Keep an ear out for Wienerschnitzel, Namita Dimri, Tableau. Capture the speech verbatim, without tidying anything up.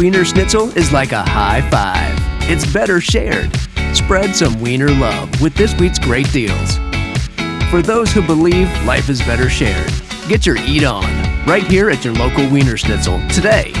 Wienerschnitzel is like a high five. It's better shared. Spread some wiener love with this week's great deals. For those who believe life is better shared, get your eat on right here at your local Wienerschnitzel today.